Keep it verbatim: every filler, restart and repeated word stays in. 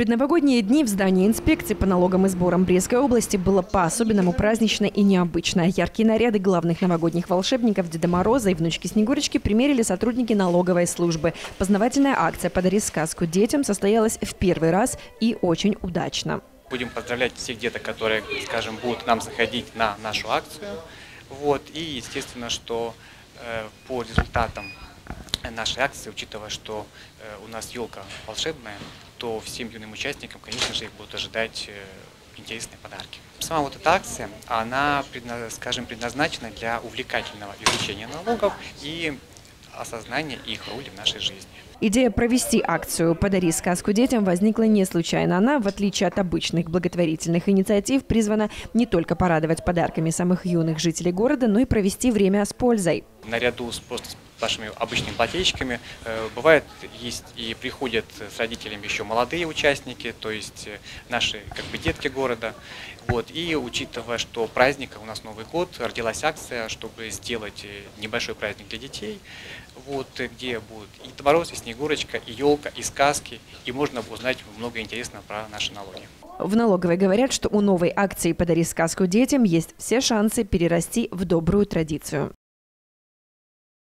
предновогодние дни в здании инспекции по налогам и сборам Брестской области было по-особенному празднично и необычно. Яркие наряды главных новогодних волшебников Деда Мороза и внучки Снегурочки примерили сотрудники налоговой службы. Познавательная акция «Подари сказку детям» состоялась в первый раз и очень удачно. Будем поздравлять всех деток, которые, скажем, будут к нам заходить на нашу акцию. Вот. И, естественно, что э, по результатам нашей акции, учитывая, что э, у нас елка волшебная, то всем юным участникам, конечно же, их будут ожидать э, интересные подарки. Сама вот эта акция, она, предна, скажем, предназначена для увлекательного изучения налогов и осознания их роли в нашей жизни. Идея провести акцию «Подари сказку детям» возникла не случайно. Она, в отличие от обычных благотворительных инициатив, призвана не только порадовать подарками самых юных жителей города, но и провести время с пользой. Наряду с просто нашими обычными плательщиками бывает, есть и приходят с родителями еще молодые участники, то есть наши как бы детки города. Вот. И учитывая, что праздник, у нас Новый год, родилась акция, чтобы сделать небольшой праздник для детей, вот, где будут и Дед Мороз, и Снегурочка, и елка, и сказки, и можно узнать много интересного про наши налоги. В налоговой говорят, что у новой акции «Подари сказку детям» есть все шансы перерасти в добрую традицию.